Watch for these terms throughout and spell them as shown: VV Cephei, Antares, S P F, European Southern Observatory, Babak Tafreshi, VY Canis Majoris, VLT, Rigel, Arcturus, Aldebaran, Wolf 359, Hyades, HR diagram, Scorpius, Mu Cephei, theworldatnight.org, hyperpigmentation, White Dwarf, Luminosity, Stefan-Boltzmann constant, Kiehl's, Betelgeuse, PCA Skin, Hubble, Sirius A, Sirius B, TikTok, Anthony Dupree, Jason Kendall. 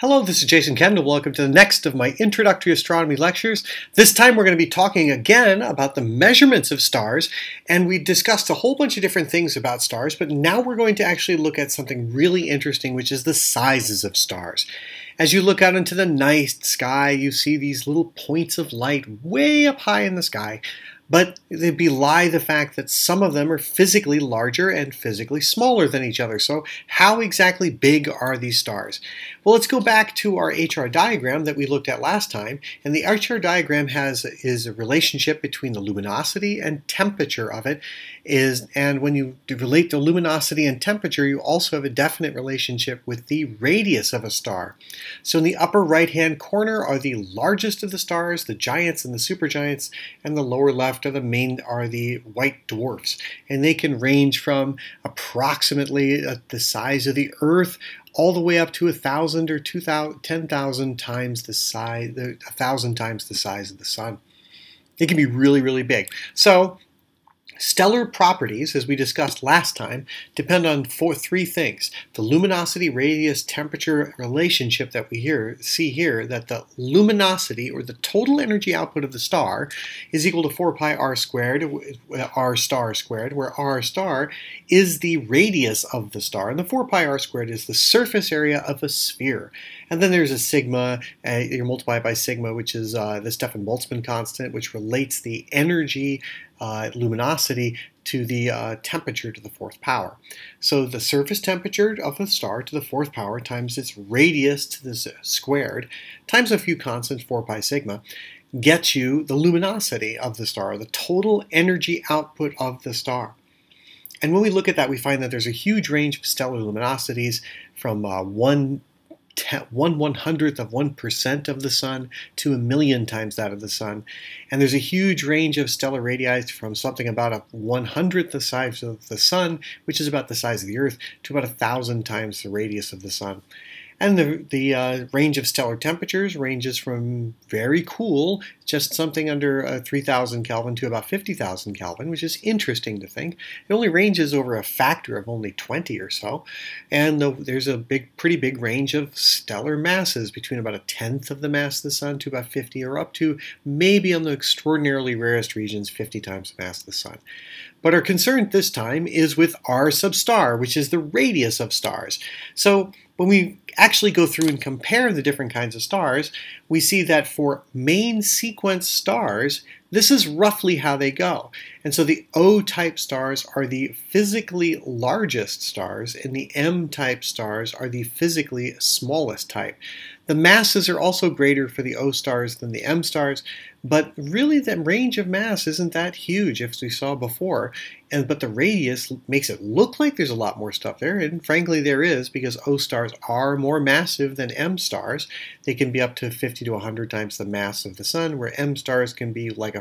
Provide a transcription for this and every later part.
Hello, this is Jason Kendall. Welcome to the next of my introductory astronomy lectures. This time we're going to be talking again about the measurements of stars, and we discussed a whole bunch of different things about stars, but now we're going to actually look at something really interesting, which is the sizes of stars. As you look out into the night sky, you see these little points of light way up high in the sky, but they belie the fact that some of them are physically larger and physically smaller than each other. So how exactly big are these stars? Well, let's go back to our HR diagram that we looked at last time. And the HR diagram is a relationship between the luminosity and temperature of it. And when you relate the luminosity and temperature, you also have a definite relationship with the radius of a star. So in the upper right-hand corner are the largest of the stars, the giants and the supergiants, and the lower left are the white dwarfs, and they can range from approximately the size of the Earth all the way up to 1,000 or 10,000 times the size, 1,000 times the size of the Sun. They can be really, really big. So stellar properties, as we discussed last time, depend on three things: the luminosity, radius, temperature relationship that we see here, that the luminosity, or the total energy output of the star, is equal to 4 pi r squared, r star squared, where r star is the radius of the star, and the 4 pi r squared is the surface area of a sphere. And then there's a sigma, you multiply by sigma, which is the Stefan-Boltzmann constant, which relates the energy luminosity to the temperature to the 4th power. So the surface temperature of the star to the 4th power times its radius to the squared times a few constants, 4 pi sigma, gets you the luminosity of the star, the total energy output of the star. And when we look at that, we find that there's a huge range of stellar luminosities from 1/100th of 1% of the Sun to 1,000,000 times that of the Sun. And there's a huge range of stellar radii from something about 1/100th the size of the Sun, which is about the size of the Earth, to about 1,000 times the radius of the Sun. And the range of stellar temperatures ranges from very cool, just something under 3,000 Kelvin, to about 50,000 Kelvin, which is interesting to think. It only ranges over a factor of only 20 or so. And there's a pretty big range of stellar masses, between about 1/10 of the mass of the Sun to about 50, or up to, maybe on the extraordinarily rarest regions, 50 times the mass of the Sun. But our concern this time is with r sub star, which is the radius of stars. So when we actually go through and compare the different kinds of stars, we see that for main sequence stars, this is roughly how they go. And so the O-type stars are the physically largest stars, and the M-type stars are the physically smallest type. The masses are also greater for the O stars than the M stars, but really the range of mass isn't that huge, as we saw before, but the radius makes it look like there's a lot more stuff there, and frankly there is, because O stars are more massive than M stars. They can be up to 50 to 100 times the mass of the Sun, where M stars can be like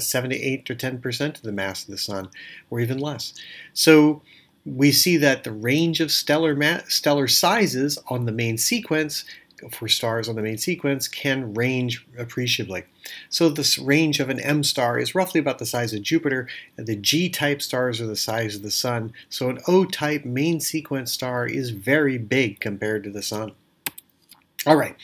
7 to 8 or 10% of the mass of the Sun, or even less. So we see that the range of stellar sizes on the main sequence, for stars on the main sequence, can range appreciably. So this range of an M star is roughly about the size of Jupiter, and the G-type stars are the size of the Sun. So an O-type main sequence star is very big compared to the Sun. All right,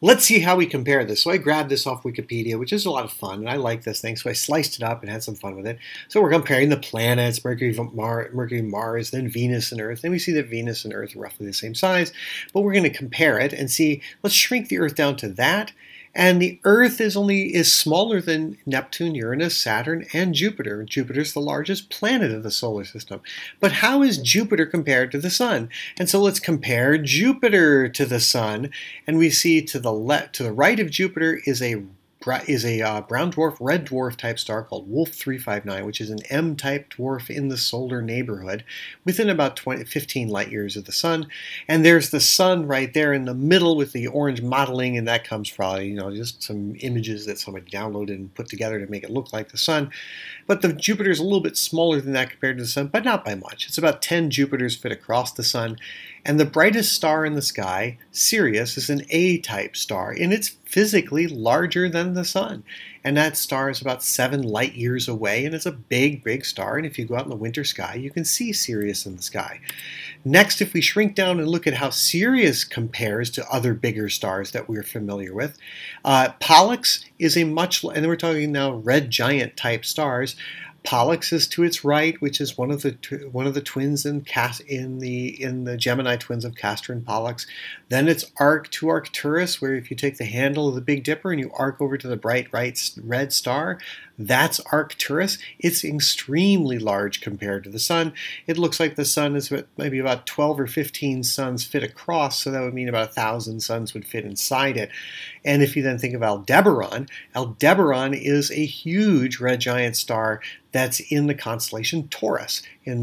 let's see how we compare this. So I grabbed this off Wikipedia, which is a lot of fun, and I like this thing, so I sliced it up and had some fun with it. So we're comparing the planets, Mercury, Mars, then Venus and Earth, and we see that Venus and Earth are roughly the same size, but we're going to compare it and see, let's shrink the Earth down to that, and the Earth is smaller than Neptune, Uranus, Saturn, and Jupiter. Jupiter's the largest planet of the solar system. But how is Jupiter compared to the Sun? And so let's compare Jupiter to the Sun, and we see to the right of Jupiter is a brown dwarf, red dwarf type star called Wolf 359, which is an M-type dwarf in the solar neighborhood, within about 15 light years of the Sun. And there's the Sun right there in the middle with the orange modeling, and that comes from, you know, just some images that somebody downloaded and put together to make it look like the Sun. But the Jupiter's a little bit smaller than that compared to the Sun, but not by much. It's about 10 Jupiters fit across the Sun. And the brightest star in the sky, Sirius, is an A-type star, and it's physically larger than the sun. And that star is about 7 light years away, and it's a big, big star. And if you go out in the winter sky, you can see Sirius in the sky. Next, if we shrink down and look at how Sirius compares to other bigger stars that we're familiar with, Pollux is a much, and we're talking now red giant type stars. Pollux is to its right, which is one of the twins in the Gemini twins of Castor and Pollux. Then it's Arcturus, where if you take the handle of the Big Dipper and you arc over to the bright red star, that's Arcturus. It's extremely large compared to the sun. It looks like the sun is maybe about 12 or 15 suns fit across, so that would mean about 1,000 suns would fit inside it. And if you then think of Aldebaran, Aldebaran is a huge red giant star that's in the constellation Taurus, in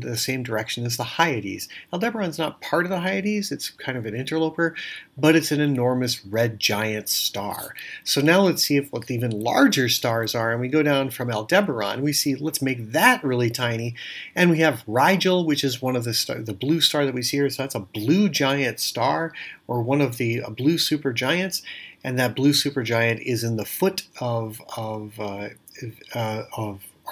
the same direction as the Hyades. Aldebaran's not part of the Hyades, it's kind of an interloper, but it's an enormous red giant star. So now let's see what the even larger stars are, and we go down from Aldebaran, we see, let's make that really tiny, and we have Rigel, which is one of the blue star that we see here, so that's a blue giant star, or one of the blue supergiants, and that blue supergiant is in the foot of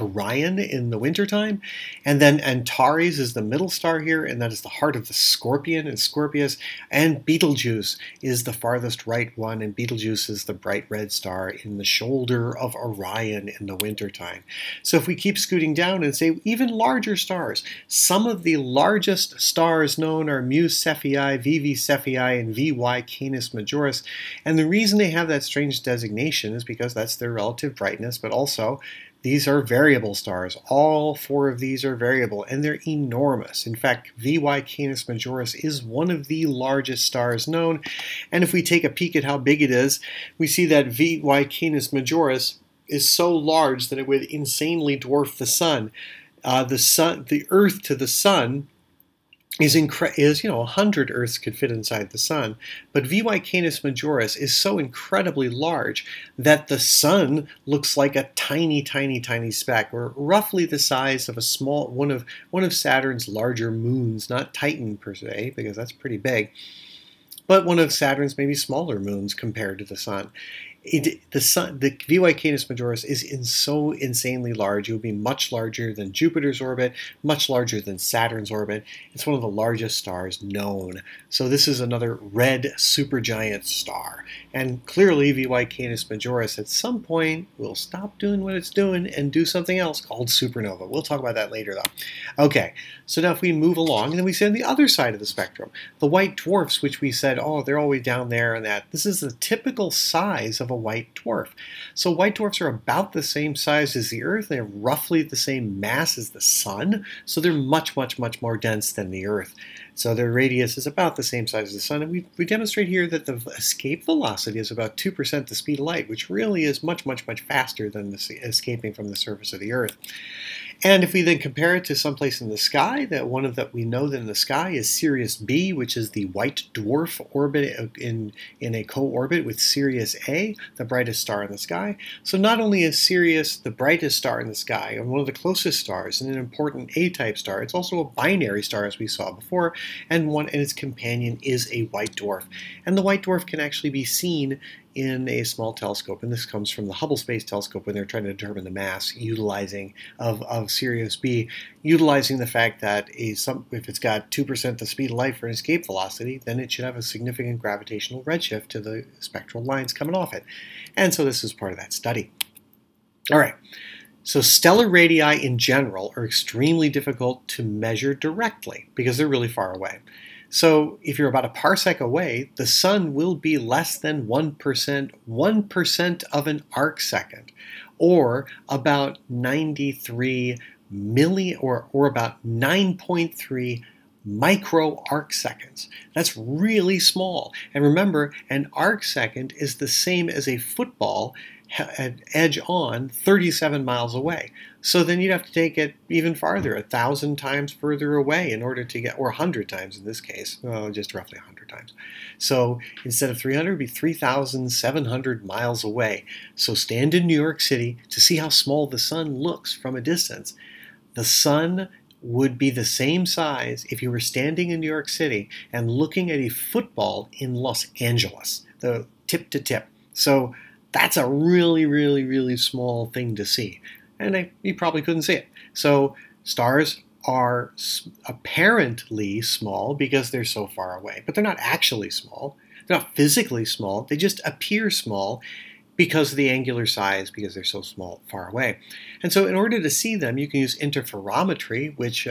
Orion in the wintertime. And then Antares is the middle star here, and that is the heart of the Scorpion and Scorpius. And Betelgeuse is the farthest right one, and Betelgeuse is the bright red star in the shoulder of Orion in the wintertime. So if we keep scooting down and say even larger stars, some of the largest stars known are Mu Cephei, VV Cephei, and VY Canis Majoris. And the reason they have that strange designation is because that's their relative brightness, but also these are variable stars. All four of these are variable, and they're enormous. In fact, VY Canis Majoris is one of the largest stars known. And if we take a peek at how big it is, we see that VY Canis Majoris is so large that it would insanely dwarf the sun. The Earth to the sun is, you know, 100 Earths could fit inside the sun, but VY Canis Majoris is so incredibly large that the sun looks like a tiny, tiny, tiny speck, or roughly the size of a small one of Saturn's larger moons, not Titan per se, because that's pretty big, but one of Saturn's maybe smaller moons compared to the sun. The VY Canis Majoris is so insanely large. It would be much larger than Jupiter's orbit, much larger than Saturn's orbit. It's one of the largest stars known. So this is another red supergiant star. And clearly VY Canis Majoris at some point will stop doing what it's doing and do something else called supernova. We'll talk about that later though. Okay, so now if we move along, and then we see on the other side of the spectrum, the white dwarfs, which we said, oh, they're always down there and that. This is the typical size of a white dwarf. So white dwarfs are about the same size as the Earth. They have roughly the same mass as the sun. So they're much, much, much more dense than the Earth. So their radius is about the same size as the sun. And we demonstrate here that the escape velocity is about 2% the speed of light, which really is much, much, much faster than escaping from the surface of the Earth. And if we then compare it to someplace in the sky, that that we know that in the sky is Sirius B, which is the white dwarf orbit in a co-orbit with Sirius A, the brightest star in the sky. So not only is Sirius the brightest star in the sky and one of the closest stars and an important A-type star, it's also a binary star as we saw before, and its companion is a white dwarf. And the white dwarf can actually be seen in a small telescope, and this comes from the Hubble Space Telescope when they're trying to determine the mass of Sirius B, utilizing the fact that if it's got 2% the speed of light for an escape velocity, then it should have a significant gravitational redshift to the spectral lines coming off it. And so this is part of that study. All right. So stellar radii in general are extremely difficult to measure directly because they're really far away. So if you're about a parsec away, the sun will be less than 1% of an arc second, or about 9.3 micro arc seconds. That's really small. And remember, an arc second is the same as a football edge on 37 miles away. So then you'd have to take it even farther, 1,000 times further away in order to get, or 100 times in this case, just roughly 100 times. So instead of 300, it would be 3,700 miles away. So stand in New York City to see how small the sun looks from a distance. The sun would be the same size if you were standing in New York City and looking at a football in Los Angeles, the tip to tip. So that's a really, really, really small thing to see. And you probably couldn't see it. So stars are apparently small because they're so far away, but they're not actually small. They're not physically small. They just appear small because of the angular size, because they're so small, far away. And so in order to see them, you can use interferometry, which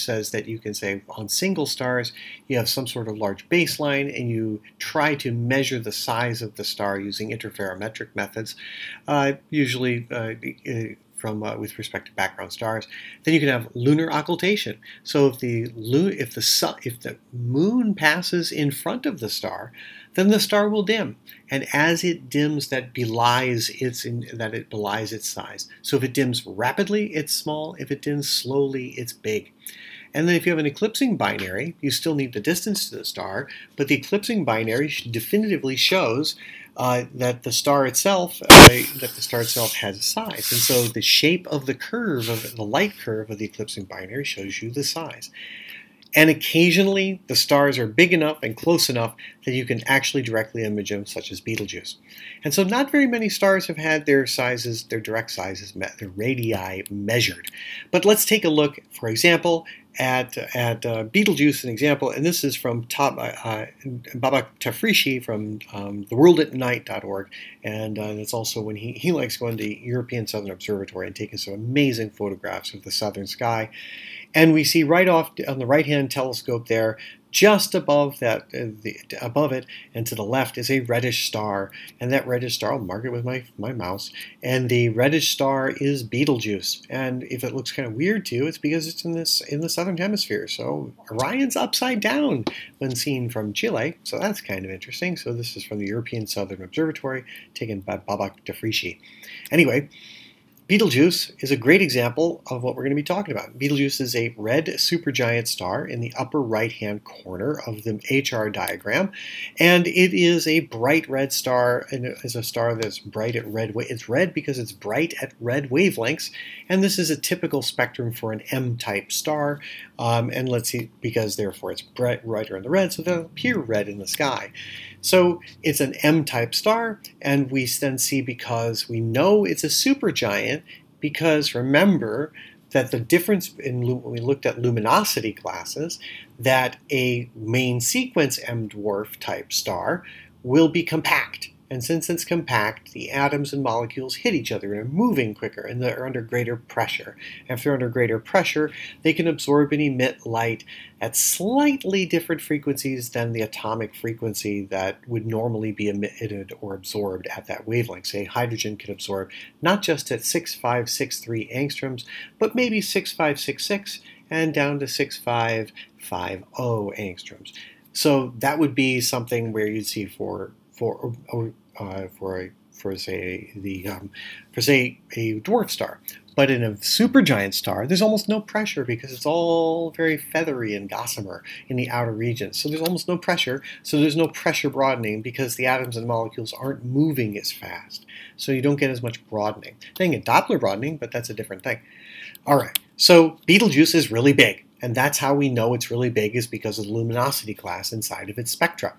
says that you can say on single stars, you have some sort of large baseline, and you try to measure the size of the star using interferometric methods, usually with respect to background stars. Then you can have lunar occultation. So if the moon passes in front of the star, then the star will dim, and as it dims, that it belies its size. So if it dims rapidly, it's small. If it dims slowly, it's big. And then if you have an eclipsing binary, you still need the distance to the star, but the eclipsing binary definitively shows that the star itself has a size, and so the shape of the curve of the light curve of the eclipsing binary shows you the size. And occasionally, the stars are big enough and close enough that you can actually directly image them, such as Betelgeuse. And so not very many stars have had their sizes, their direct sizes, their radii measured. But let's take a look, for example, at Betelgeuse, an example. And this is from Babak Tafreshi from theworldatnight.org. And that's also when he likes going to European Southern Observatory and taking some amazing photographs of the southern sky. And we see right off on the right-hand telescope there, just above that, above it, and to the left is a reddish star. And that reddish star, I'll mark it with my mouse. And the reddish star is Betelgeuse. And if it looks kind of weird to you, it's because it's in the southern hemisphere. So Orion's upside down when seen from Chile. So that's kind of interesting. So this is from the European Southern Observatory, taken by Babak Tafreshi. Anyway. Betelgeuse is a great example of what we're going to be talking about. Betelgeuse is a red supergiant star in the upper right-hand corner of the HR diagram, and it is a bright red star, and it is a star that's bright at red. It's red because it's bright at red wavelengths, and this is a typical spectrum for an M-type star. And let's see, because therefore it's brighter in the red, so they'll appear red in the sky. So it's an M-type star, and we then see, because we know it's a supergiant, because remember that the difference when we looked at luminosity classes, that a main sequence M-dwarf type star will be compact. And since it's compact, the atoms and molecules hit each other and are moving quicker, and they're under greater pressure. And if they're under greater pressure, they can absorb and emit light at slightly different frequencies than the atomic frequency that would normally be emitted or absorbed at that wavelength. Say hydrogen can absorb not just at 6563 angstroms, but maybe 6566 and down to 6550 angstroms. So that would be something where you'd see for say a dwarf star. But in a supergiant star, there's almost no pressure because it's all very feathery and gossamer in the outer regions. So there's almost no pressure. So there's no pressure broadening because the atoms and molecules aren't moving as fast. So you don't get as much broadening. Then you get Doppler broadening, but that's a different thing. All right. So Betelgeuse is really big, and that's how we know it's really big, is because of the luminosity class inside of its spectra.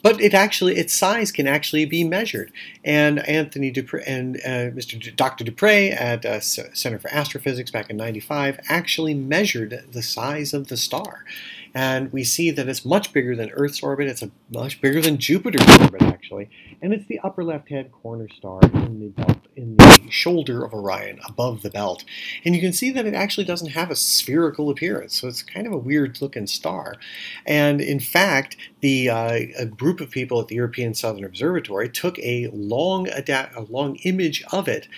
But it actually, its size can actually be measured. And Anthony Dupree and Dr. Dupree at Center for Astrophysics back in '95 actually measured the size of the star, and we see that it's much bigger than Earth's orbit. It's much bigger than Jupiter's orbit actually, and it's the upper left-hand corner star in the shoulder of Orion, above the belt. And you can see that it actually doesn't have a spherical appearance, so it's kind of a weird-looking star. And in fact, a group of people at the European Southern Observatory took a long image of it,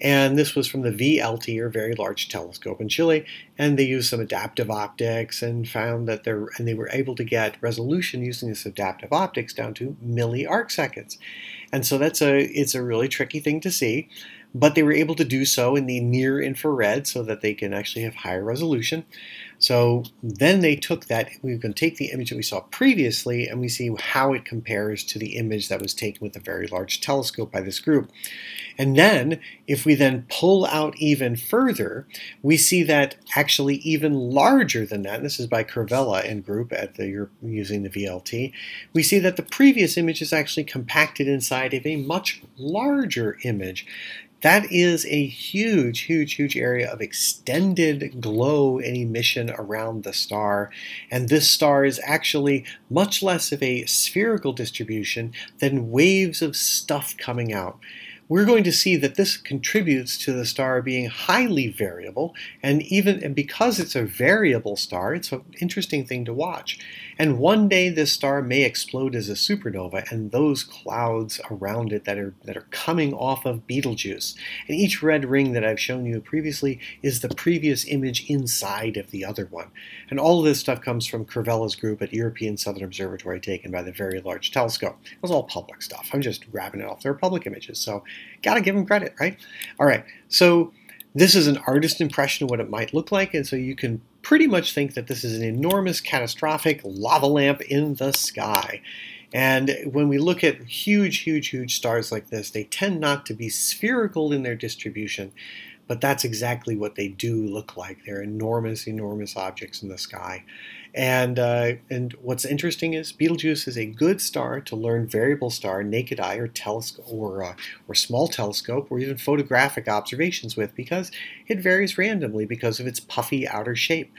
and this was from the VLT, or Very Large Telescope, in Chile, and they used some adaptive optics and found that they were able to get resolution using this adaptive optics down to milliarcseconds. And so it's a really tricky thing to see, but they were able to do so in the near infrared so that they can actually have higher resolution. So then they took that, we can take the image that we saw previously, and we see how it compares to the image that was taken with a very large telescope by this group. And then, if we then pull out even further, we see that actually even larger than that, this is by Kervella and group at the, using the VLT, we see that the previous image is actually compacted inside of a much larger image. That is a huge, huge, huge area of extended glow and emission around the star. And this star is actually much less of a spherical distribution than waves of stuff coming out. We're going to see that this contributes to the star being highly variable, and because it's a variable star, it's an interesting thing to watch. And one day this star may explode as a supernova, and those clouds around it that are coming off of Betelgeuse. And each red ring that I've shown you previously is the previous image inside of the other one. And all of this stuff comes from Kervella's group at European Southern Observatory, taken by the Very Large Telescope. It was all public stuff. I'm just grabbing it off their public images, so gotta give them credit, right? All right, so this is an artist impression of what it might look like, and so you can pretty much think that this is an enormous, catastrophic lava lamp in the sky. And when we look at huge, huge, huge stars like this, they tend not to be spherical in their distribution, but that's exactly what they do look like. They're enormous, enormous objects in the sky. And what's interesting is Betelgeuse is a good star to learn variable star, naked eye, or telescope, or small telescope, or even photographic observations with, because it varies randomly because of its puffy outer shape.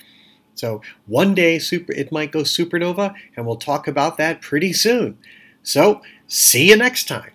So one day it might go supernova, and we'll talk about that pretty soon. So see you next time.